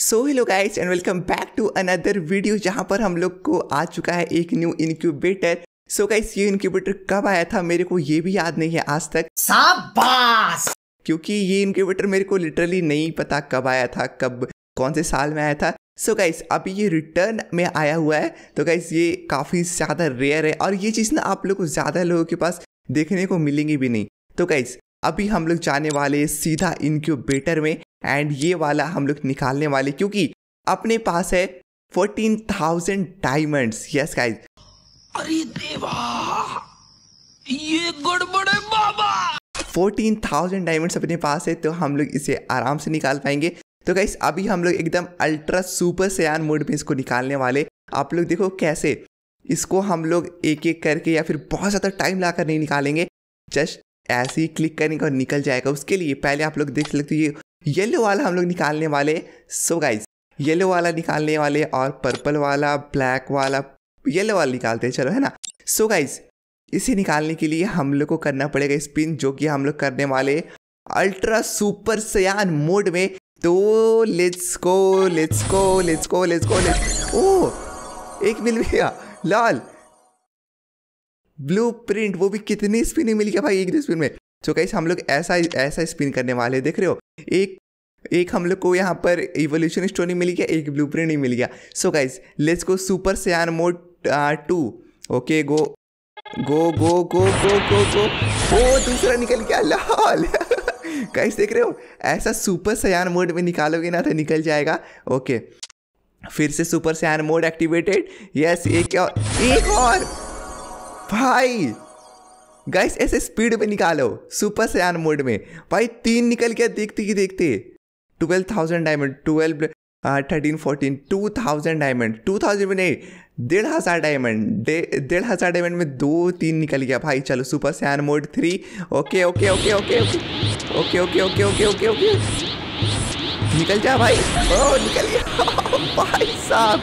So hello guys and welcome back to another video जहां पर हम लोग को आ चुका है एक न्यू इनक्यूबेटर। सो गाइस ये इनक्यूबेटर कब आया था मेरे को ये भी याद नहीं है आज तक, शाबाश, क्योंकि ये इनक्यूबेटर मेरे को लिटरली नहीं पता कब आया था, कब कौन से साल में आया था। सो गाइस अभी ये रिटर्न में आया हुआ है, तो गाइस ये काफ़ी ज़्यादा रेयर है और ये चीज़ ना आप लोग को ज़्यादा लोगों के पास देखने को मिलेंगी भी नहीं। तो गाइस अभी हम लोग जाने वाले सीधा इनक्यूबेटर में एंड ये वाला हम लोग निकालने वाले, क्योंकि अपने पास है 14,000 डायमंड्स। यस गाइस, अरे देवा ये गड़बड़ है बाबा, 14,000 डायमंड्स अपने पास है तो हम लोग इसे आराम से निकाल पाएंगे। तो गाइस अभी हम लोग एकदम अल्ट्रा सुपर सयान मोड में इसको निकालने वाले। आप लोग देखो कैसे इसको हम लोग एक एक करके या फिर बहुत ज़्यादा टाइम ला कर नहीं निकालेंगे, जस्ट ऐसे ही क्लिक करेंगे और निकल जाएगा। उसके लिए पहले आप लोग देख सकते हो ये येलो वाला हम लोग निकालने वाले। सो गाइज येलो वाला निकालने वाले और पर्पल वाला, ब्लैक वाला, येलो वाला निकालते हैं, चलो है ना। सो गाइज इसे निकालने के लिए हम लोग को करना पड़ेगा स्पिन, जो कि हम लोग करने वाले अल्ट्रा सुपर सयान मोड में। तो let's go let's go let's go let's go let's. ओह एक मिल गया, लाल ब्लू प्रिंट, वो भी कितने स्पिन मिल गया भाई एक दो स्पिन में। तो गाइस हम लोग ऐसा स्पिन करने वाले हैं, देख रहे हो एक हम लोग को यहाँ पर इवोल्यूशन स्टोरी मिल गया, एक ब्लूप्रिंट ही मिल गया। So guys let's go super Saiyan mode 2। Okay go go go go go go go. ओ दूसरा निकल गया, लाल। गाइस देख रहे हो ऐसा सुपर सयान मोड में निकालोगे ना तो निकल जाएगा। ओके फिर से super Saiyan mode activated. Yes एक और भाई। गाइस ऐसे स्पीड में निकालो सुपर सयान मोड में, भाई तीन निकल गया देखते ही देखते। 12,000 डायमंड, 12 13 14 2,000 डायमंड, 2,000 में नहीं 1,500 डायमंड, 1,500 डायमंड में दो तीन निकल गया भाई। चलो super Saiyan mode 3। Okay okay okay okay okay okay okay okay okay okay निकल जा भाई। ओ निकल गया भाई साहब।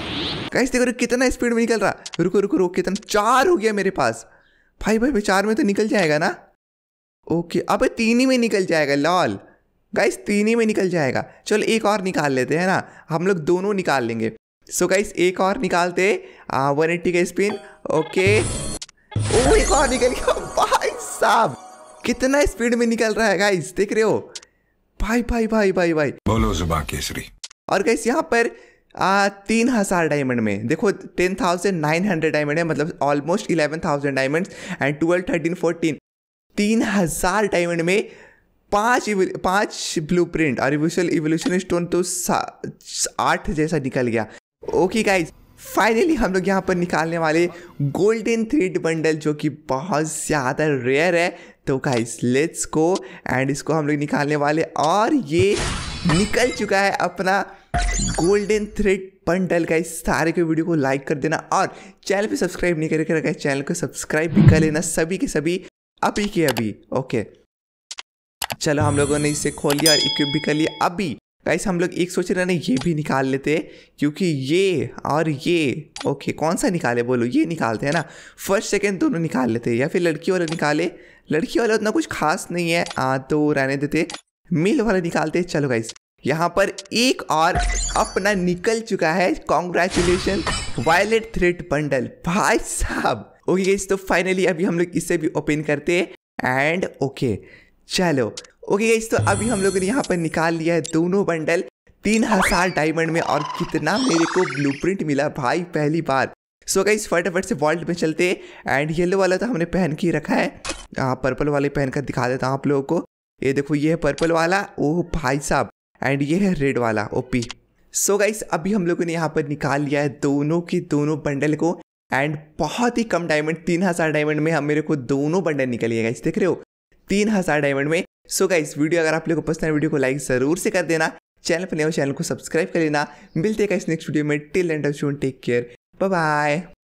गाइस देखो कितना स्पीड में निकल रहा, रुको रुको रुको कितना, चार हो गया मेरे पास भाई। भाई चार में तो निकल जाएगा ना। ओके अबे तीन ही में निकल जाएगा, लॉल। गाइस तीन ही में निकल जाएगा, चलो एक और निकाल लेते हैं ना, हम लोग दोनों निकाल लेंगे। सो गाइस एक और निकालते, 180 का स्पिन। ओके ओ एक और निकल गया भाई साहब। कितना स्पीड में निकल रहा है गाइस, देख रहे हो भाई भाई भाई भाई भाई, बोलो जुबा केसरी। और गाइस यहाँ पर 3,000 डायमंड में देखो 10,900 डायमंड है, मतलब ऑलमोस्ट 11,000 डायमंड्स एंड 12 13 14 3,000 डायमंड में पाँच ब्लूप्रिंट और इवोल्यूशन स्टोन तो 8 जैसा निकल गया। ओके गाइज फाइनली हम लोग यहाँ पर निकालने वाले गोल्डन थ्रेड बंडल, जो कि बहुत ज़्यादा रेयर है। तो गाइज लेट्स गो एंड इसको हम लोग निकालने वाले और ये निकल चुका है अपना गोल्डन थ्रेड बंडल। गाइस सारे के वीडियो को लाइक कर देना और चैनल पे सब्सक्राइब नहीं करके रखा है, चैनल को सब्सक्राइब भी कर लेना सभी के सभी अभी के अभी। ओके चलो हम लोगों ने इसे खोल लिया और इक्विप भी कर लिया। अभी गाइस हम लोग एक सोच रहे हैं ये भी निकाल लेते, क्योंकि ये और ये ओके कौन सा निकाले बोलो, ये निकालते हैं ना, फर्स्ट सेकेंड दोनों निकाल लेते या फिर लड़की वाला निकाले। लड़की वाला उतना कुछ खास नहीं है तो रहने देते, मेल वाला निकालते। चलो गाइस यहाँ पर एक और अपना निकल चुका है, कॉन्ग्रेचुलेशन वायलेट थ्रेड बंडल भाई साहब। ओके गाइस तो फाइनली अभी हम लोग इसे भी ओपन करते एंड ओके चलो। ओके गाइस तो अभी हम लोगों ने यहाँ पर निकाल लिया है दोनों बंडल 3,000 डायमंड में, और कितना मेरे को ब्लूप्रिंट मिला भाई पहली बार। सो गाइस फटाफट से वॉल्ट में चलते एंड येलो वाला तो हमने पहन के रखा है, पर्पल वाले पहन कर दिखा देता हूँ आप लोगों को। ये देखो ये है पर्पल वाला, ओह भाई साहब, एंड ये है रेड वाला ओपी। सो गाइस अभी हम लोगों ने यहाँ पर निकाल लिया है दोनों के दोनों बंडल को एंड बहुत ही कम डायमंड 3,000 डायमंड में हम मेरे को दोनों बंडल निकलिए गाइस, देख रहे हो 3,000 डायमंड में। सो गाइस वीडियो अगर आप लोगों को पसंद है वीडियो को लाइक ज़रूर से कर देना, चैनल पर नए हो चैनल को सब्सक्राइब कर लेना। मिलते हैं गाइस नेक्स्ट वीडियो में, till and take care, bye bye.